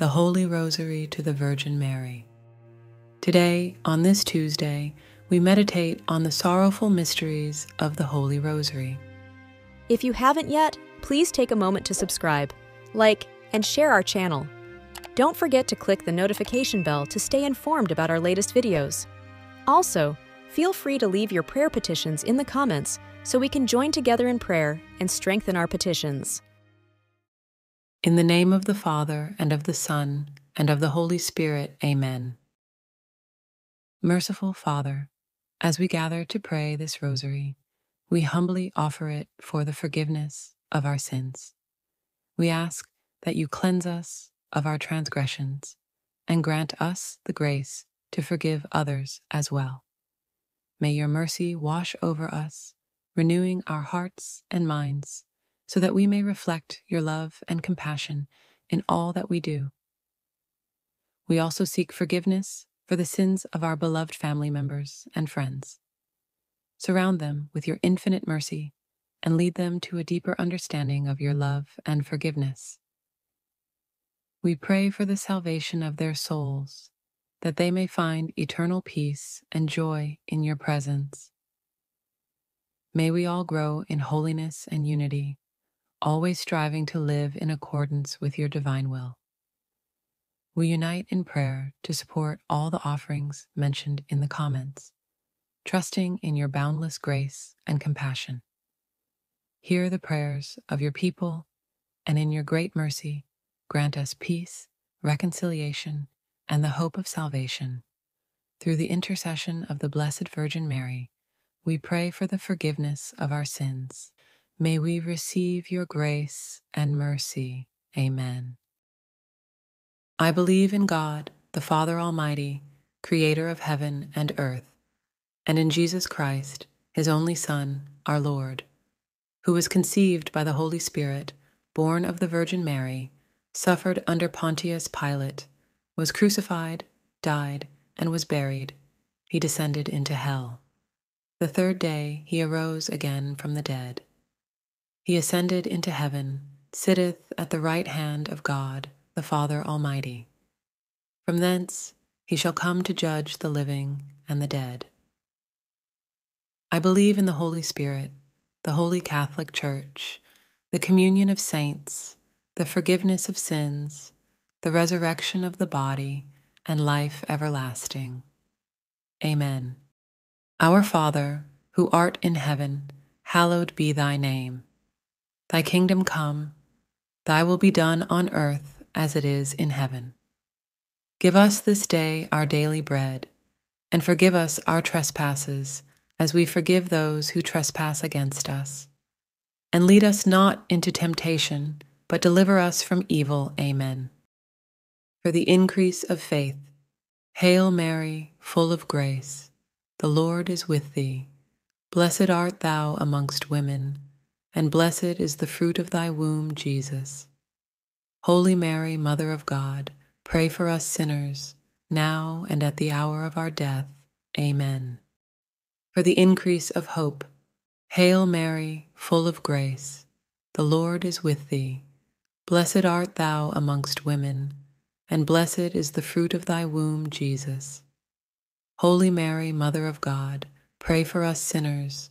the Holy Rosary to the Virgin Mary. Today, on this Tuesday, we meditate on the sorrowful mysteries of the Holy Rosary. If you haven't yet, please take a moment to subscribe, like, and share our channel. Don't forget to click the notification bell to stay informed about our latest videos. Also, feel free to leave your prayer petitions in the comments so we can join together in prayer and strengthen our petitions. In the name of the Father, and of the Son, and of the Holy Spirit, Amen. Merciful Father, as we gather to pray this rosary, we humbly offer it for the forgiveness of our sins. We ask that you cleanse us of our transgressions and grant us the grace to forgive others as well. May your mercy wash over us, renewing our hearts and minds, so that we may reflect your love and compassion in all that we do. We also seek forgiveness for the sins of our beloved family members and friends. Surround them with your infinite mercy and lead them to a deeper understanding of your love and forgiveness. We pray for the salvation of their souls, that they may find eternal peace and joy in your presence. May we all grow in holiness and unity, always striving to live in accordance with your divine will. We unite in prayer to support all the offerings mentioned in the comments, trusting in your boundless grace and compassion. Hear the prayers of your people, and in your great mercy, grant us peace, reconciliation, and the hope of salvation. Through the intercession of the Blessed Virgin Mary, we pray for the forgiveness of our sins. May we receive your grace and mercy. Amen. I believe in God, the Father Almighty, creator of heaven and earth, and in Jesus Christ, his only Son, our Lord, who was conceived by the Holy Spirit, born of the Virgin Mary, suffered under Pontius Pilate, was crucified, died, and was buried. He descended into hell. The third day he arose again from the dead. He ascended into heaven, sitteth at the right hand of God, the Father Almighty. From thence he shall come to judge the living and the dead. I believe in the Holy Spirit, the Holy Catholic Church, the communion of saints, the forgiveness of sins, the resurrection of the body, and life everlasting. Amen. Our Father, who art in heaven, hallowed be thy name. Thy kingdom come, thy will be done on earth as it is in heaven. Give us this day our daily bread, and forgive us our trespasses, as we forgive those who trespass against us. And lead us not into temptation, but deliver us from evil. Amen. For the increase of faith, Hail Mary, full of grace, the Lord is with thee. Blessed art thou amongst women, and blessed is the fruit of thy womb, Jesus. Holy Mary, Mother of God, pray for us sinners, now and at the hour of our death. Amen. For the increase of hope, Hail Mary, full of grace, the Lord is with thee. Blessed art thou amongst women, and blessed is the fruit of thy womb, Jesus. Holy Mary, Mother of God, pray for us sinners,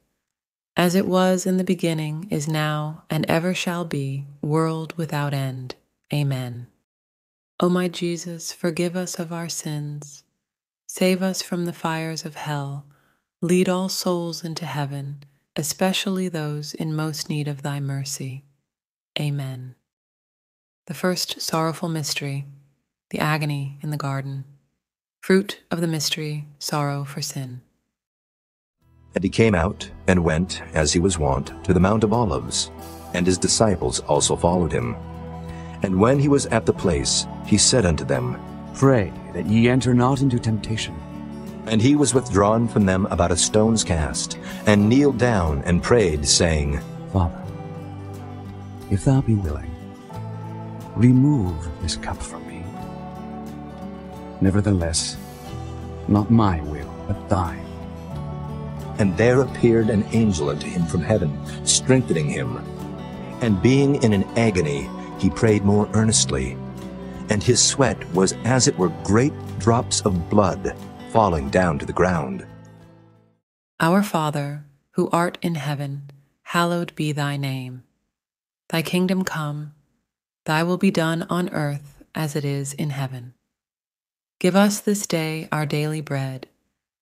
As it was in the beginning, is now, and ever shall be, world without end. Amen. O my Jesus, forgive us of our sins. Save us from the fires of hell. Lead all souls into heaven, especially those in most need of thy mercy. Amen. The first sorrowful mystery, the agony in the garden. Fruit of the mystery, sorrow for sin. And he came out, and went, as he was wont, to the Mount of Olives, and his disciples also followed him. And when he was at the place, he said unto them, Pray that ye enter not into temptation. And he was withdrawn from them about a stone's cast, and kneeled down and prayed, saying, Father, if thou be willing, remove this cup from me. Nevertheless, not my will, but thine. And there appeared an angel unto him from heaven, strengthening him. And being in an agony, he prayed more earnestly. And his sweat was as it were great drops of blood falling down to the ground. Our Father, who art in heaven, hallowed be thy name. Thy kingdom come, thy will be done on earth as it is in heaven. Give us this day our daily bread,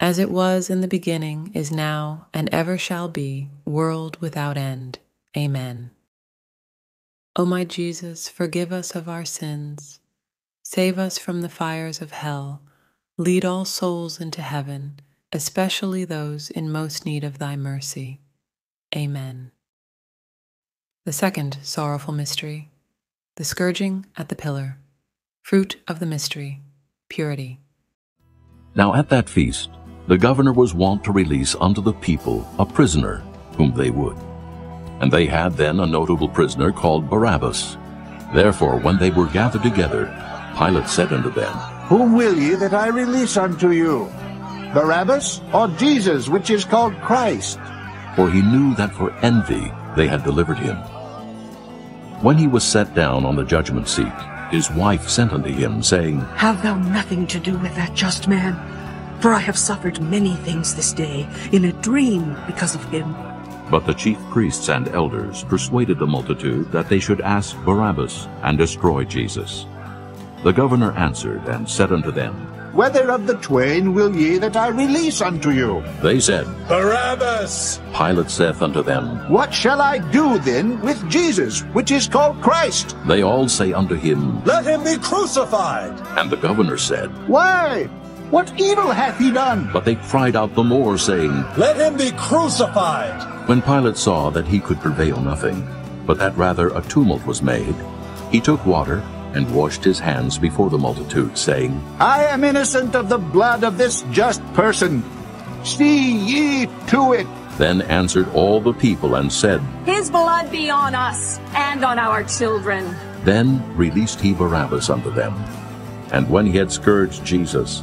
As it was in the beginning, is now, and ever shall be, world without end. Amen. O my Jesus, forgive us of our sins. Save us from the fires of hell. Lead all souls into heaven, especially those in most need of thy mercy. Amen. The second sorrowful mystery, the Scourging at the Pillar. Fruit of the mystery, purity. Now at that feast, the governor was wont to release unto the people a prisoner whom they would. And they had then a notable prisoner called Barabbas. Therefore, when they were gathered together, Pilate said unto them, Whom will ye that I release unto you? Barabbas, or Jesus, which is called Christ? for he knew that for envy they had delivered him. When he was set down on the judgment seat, his wife sent unto him, saying, Have thou nothing to do with that just man? For I have suffered many things this day in a dream because of him. But the chief priests and elders persuaded the multitude that they should ask Barabbas and destroy Jesus. The governor answered and said unto them, Whether of the twain will ye that I release unto you? They said, Barabbas. Pilate saith unto them, What shall I do then with Jesus, which is called Christ? They all say unto him, Let him be crucified. And the governor said, Why? What evil hath he done? But they cried out the more, saying, Let him be crucified. When Pilate saw that he could prevail nothing, but that rather a tumult was made, he took water and washed his hands before the multitude, saying, I am innocent of the blood of this just person. See ye to it. Then answered all the people and said, His blood be on us and on our children. Then released he Barabbas unto them. And when he had scourged Jesus,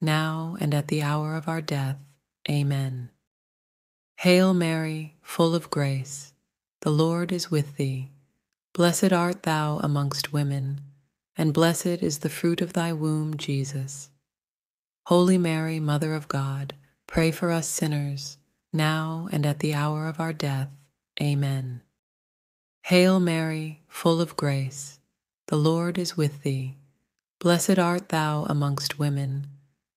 now and at the hour of our death. Amen. Hail Mary, full of grace, the Lord is with thee. Blessed art thou amongst women, and blessed is the fruit of thy womb, Jesus. Holy Mary, Mother of God, pray for us sinners, now and at the hour of our death. Amen. Hail Mary, full of grace, the Lord is with thee. Blessed art thou amongst women,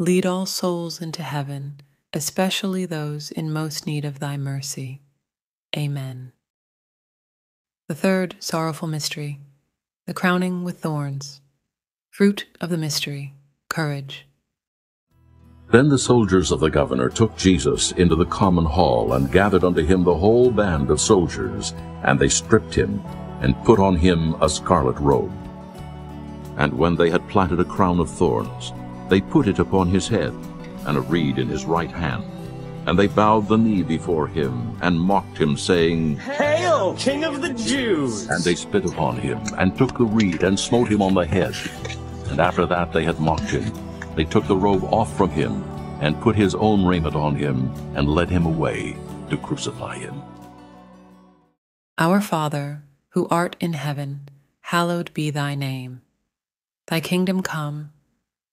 lead all souls into heaven, especially those in most need of thy mercy. Amen. The third sorrowful mystery, the crowning with thorns. Fruit of the mystery, courage. Then the soldiers of the governor took Jesus into the common hall and gathered unto him the whole band of soldiers, and they stripped him and put on him a scarlet robe. And when they had planted a crown of thorns, they put it upon his head, and a reed in his right hand. And they bowed the knee before him, and mocked him, saying, Hail, King of the Jews! And they spit upon him, and took the reed, and smote him on the head. And after that they had mocked him, they took the robe off from him, and put his own raiment on him, and led him away to crucify him. Our Father, who art in heaven, hallowed be thy name. Thy kingdom come,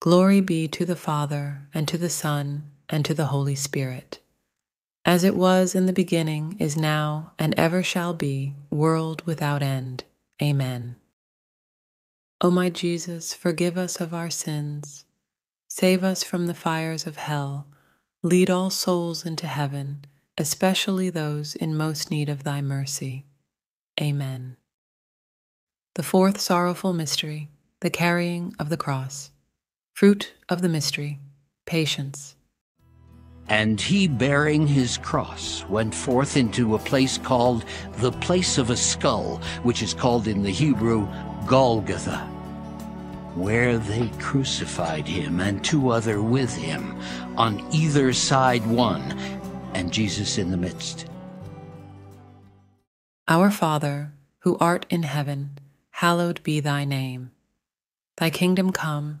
Glory be to the Father, and to the Son, and to the Holy Spirit. As it was in the beginning, is now, and ever shall be, world without end. Amen. O my Jesus, forgive us of our sins, save us from the fires of hell, lead all souls into heaven, especially those in most need of thy mercy. Amen. The fourth sorrowful mystery, the carrying of the cross. Fruit of the mystery, patience. And he, bearing his cross, went forth into a place called the place of a skull, which is called in the Hebrew Golgotha, where they crucified him and two other with him, on either side one, and Jesus in the midst. Our Father, who art in heaven, hallowed be thy name. Thy kingdom come,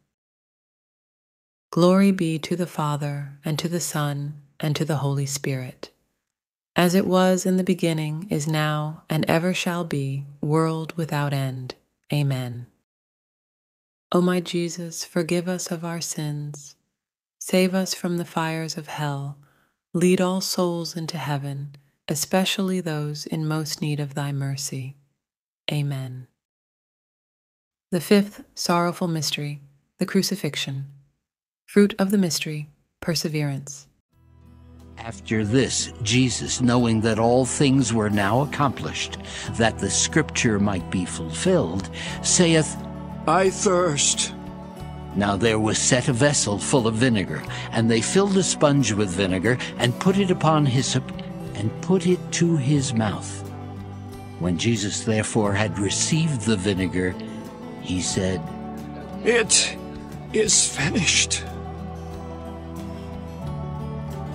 Glory be to the Father, and to the Son, and to the Holy Spirit. As it was in the beginning, is now, and ever shall be, world without end. Amen. O my Jesus, forgive us of our sins, save us from the fires of hell, lead all souls into heaven, especially those in most need of thy mercy. Amen. The fifth sorrowful mystery, the Crucifixion. Fruit of the mystery, perseverance. After this, Jesus, knowing that all things were now accomplished, that the scripture might be fulfilled, saith, I thirst. Now there was set a vessel full of vinegar, and they filled a sponge with vinegar, and put it upon hyssop, and put it to his mouth. When Jesus therefore had received the vinegar, he said, It is finished.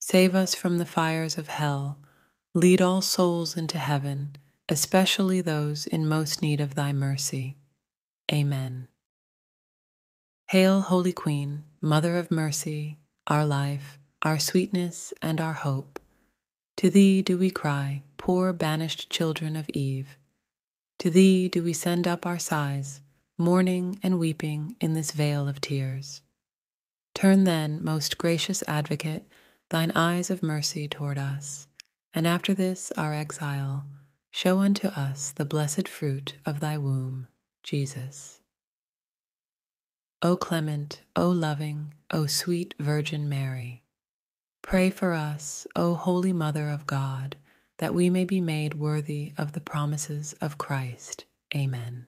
Save us from the fires of hell. Lead all souls into heaven, especially those in most need of thy mercy. Amen. Hail, Holy Queen, Mother of Mercy, our life, our sweetness, and our hope. To thee do we cry, poor banished children of Eve. To thee do we send up our sighs, mourning and weeping in this vale of tears. Turn then, most gracious Advocate, thine eyes of mercy toward us, and after this our exile, show unto us the blessed fruit of thy womb, Jesus. O clement, O loving, O sweet Virgin Mary, pray for us, O Holy Mother of God, that we may be made worthy of the promises of Christ. Amen.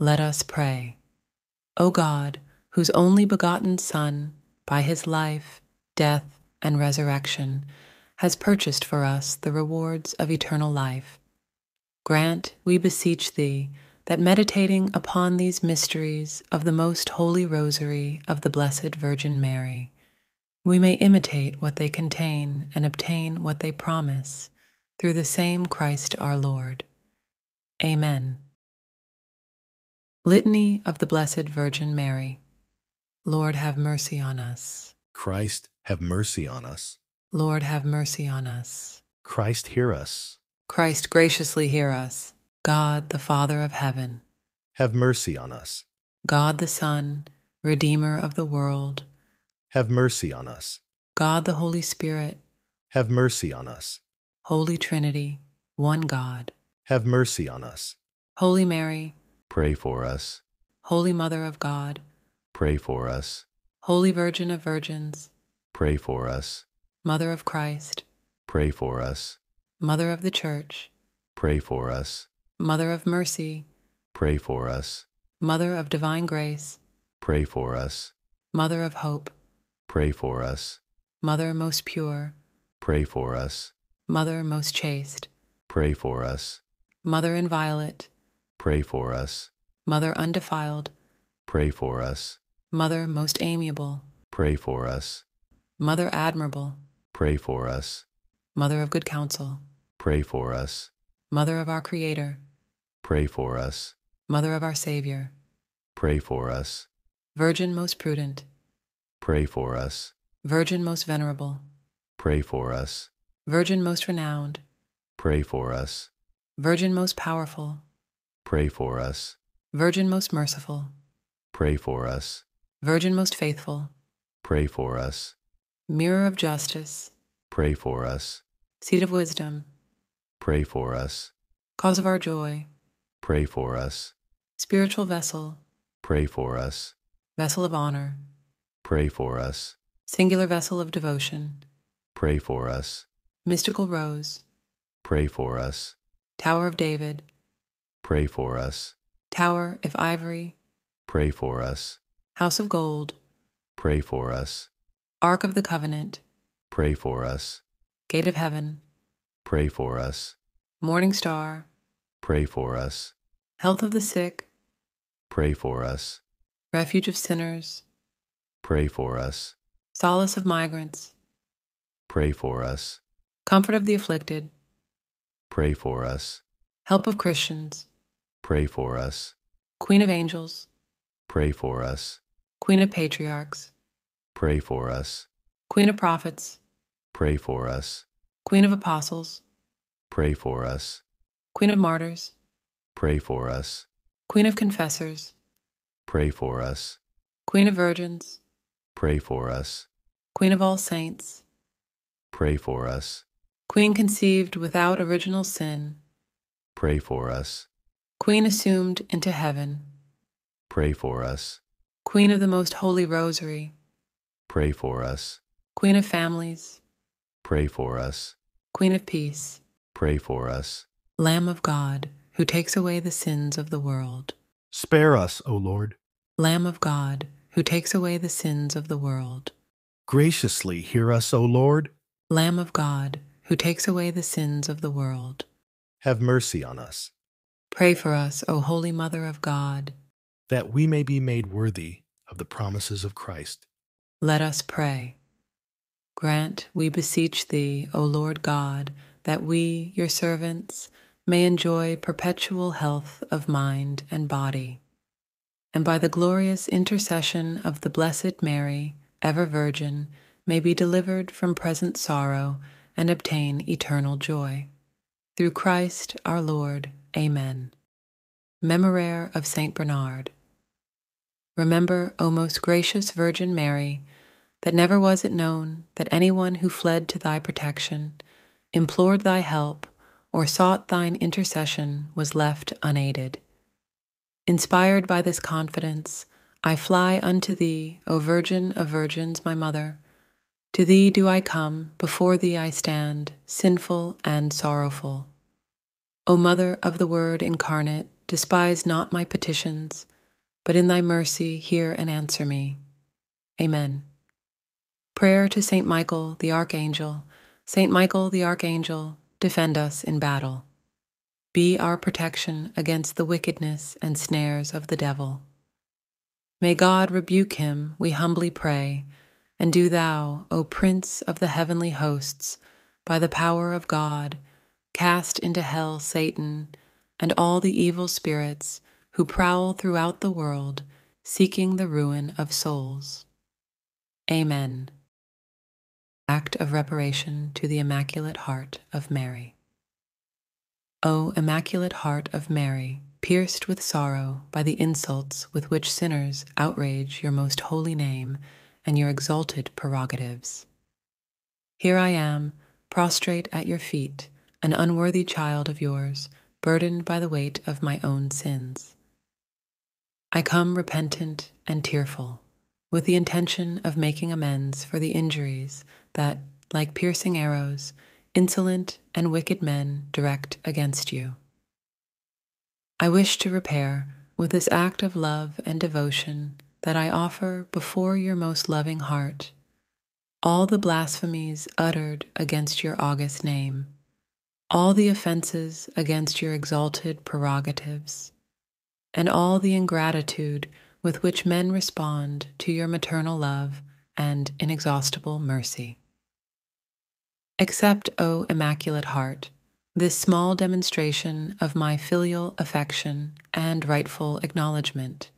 Let us pray. O God, whose only begotten Son, by his life, death, and resurrection, has purchased for us the rewards of eternal life, grant, we beseech thee, that meditating upon these mysteries of the Most Holy Rosary of the Blessed Virgin Mary, we may imitate what they contain and obtain what they promise, through the same Christ our Lord. Amen. Litany of the Blessed Virgin Mary. Lord, have mercy on us. Christ, have mercy on us. Lord, have mercy on us. Christ, hear us. Christ, graciously hear us. God, the Father of heaven, have mercy on us. God the Son, Redeemer of the world, have mercy on us. God the Holy Spirit, have mercy on us. Holy Trinity, one God, have mercy on us. Holy Mary, pray for us. Holy Mother of God, pray for us. Holy Virgin of Virgins, pray for us. Mother of Christ, pray for us. Mother of the Church, pray for us. Mother of Mercy, pray for us. Mother of Divine Grace, pray for us. Mother of Hope, pray for us. Mother Most Pure, pray for us. Mother Most Chaste, pray for us. Mother Inviolate, pray for us. Mother Undefiled, pray for us. Mother Most Amiable, pray for us. Mother Admirable, pray for us. Mother of Good Counsel, pray for us. Mother of our Creator, pray for us. Mother of our Savior, pray for us. Virgin most prudent, pray for us. Virgin most venerable, pray for us. Virgin most renowned, pray for us. Virgin most powerful, pray for us. Virgin most merciful, pray for us. Virgin most faithful, pray for us. Mirror of justice, pray for us. Seat of wisdom, pray for us. Cause of our joy, pray for us. Spiritual vessel, pray for us. Vessel of honor, pray for us. Singular vessel of devotion, pray for us. Mystical rose, pray for us. Tower of David, pray for us. Tower of ivory, pray for us. House of gold, pray for us. Ark of the Covenant, pray for us. Gate of heaven, pray for us. Morning star, pray for us. Health of the sick, pray for us. Refuge of sinners, pray for us. Solace of migrants, pray for us. Comfort of the afflicted, pray for us. Help of Christians, pray for us. Queen of angels, pray for us. Queen of patriarchs, pray for us. Queen of prophets, pray for us. Queen of apostles, pray for us. Queen of martyrs, pray for us. Queen of confessors, pray for us. Queen of virgins, pray for us. Queen of all saints, pray for us. Queen conceived without original sin, pray for us. Queen assumed into heaven, pray for us. Queen of the Most Holy Rosary, pray for us. Queen of families, pray for us. Queen of peace, pray for us. Lamb of God, who takes away the sins of the world, spare us, O Lord. Lamb of God, who takes away the sins of the world, graciously hear us, O Lord. Lamb of God, who takes away the sins of the world, have mercy on us. Pray for us, O Holy Mother of God, that we may be made worthy of the promises of Christ. Let us pray. Grant, we beseech thee, O Lord God, that we, your servants, may enjoy perpetual health of mind and body, and by the glorious intercession of the Blessed Mary, ever Virgin, may be delivered from present sorrow and obtain eternal joy. Through Christ our Lord. Amen. Memorare of Saint Bernard. Remember, O most gracious Virgin Mary, that never was it known that anyone who fled to thy protection, implored thy help, or sought thine intercession was left unaided. Inspired by this confidence, I fly unto thee, O Virgin of Virgins, my Mother. To thee do I come, before thee I stand, sinful and sorrowful. O Mother of the Word incarnate, despise not my petitions, but in thy mercy hear and answer me. Amen. Prayer to Saint Michael the Archangel. Saint Michael the Archangel, defend us in battle. be our protection against the wickedness and snares of the devil. May God rebuke him, we humbly pray, and do thou, O Prince of the heavenly hosts, by the power of God, cast into hell Satan and all the evil spirits who prowl throughout the world, seeking the ruin of souls. Amen. Act of Reparation to the Immaculate Heart of Mary. O Immaculate Heart of Mary, pierced with sorrow by the insults with which sinners outrage your most holy name and your exalted prerogatives. Here I am, prostrate at your feet, an unworthy child of yours, burdened by the weight of my own sins. I come repentant and tearful, with the intention of making amends for the injuries that, like piercing arrows, insolent and wicked men direct against you. I wish to repair, with this act of love and devotion that I offer before your most loving heart, all the blasphemies uttered against your august name, all the offenses against your exalted prerogatives, and all the ingratitude with which men respond to your maternal love and inexhaustible mercy. Accept, O Immaculate Heart, this small demonstration of my filial affection and rightful acknowledgement,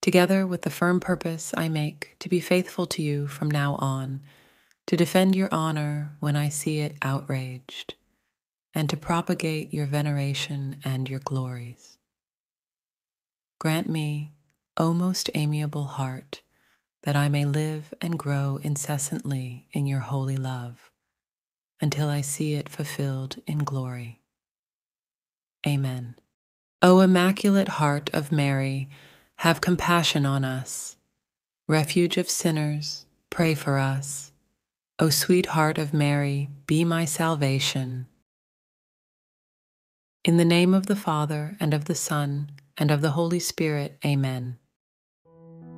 together with the firm purpose I make to be faithful to you from now on, to defend your honor when I see it outraged, and to propagate your veneration and your glories. Grant me, O most amiable heart, that I may live and grow incessantly in your holy love, until I see it fulfilled in glory. Amen. O Immaculate Heart of Mary, have compassion on us. Refuge of sinners, pray for us. O sweet Heart of Mary, be my salvation. In the name of the Father, and of the Son, and of the Holy Spirit, Amen.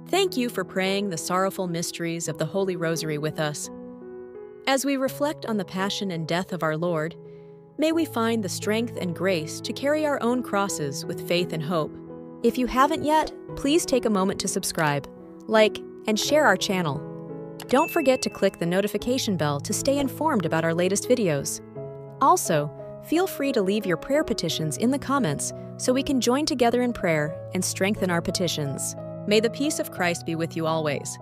Thank you for praying the sorrowful mysteries of the Holy Rosary with us. As we reflect on the passion and death of our Lord, may we find the strength and grace to carry our own crosses with faith and hope. If you haven't yet, please take a moment to subscribe, like, and share our channel. Don't forget to click the notification bell to stay informed about our latest videos. Also, feel free to leave your prayer petitions in the comments so we can join together in prayer and strengthen our petitions. May the peace of Christ be with you always.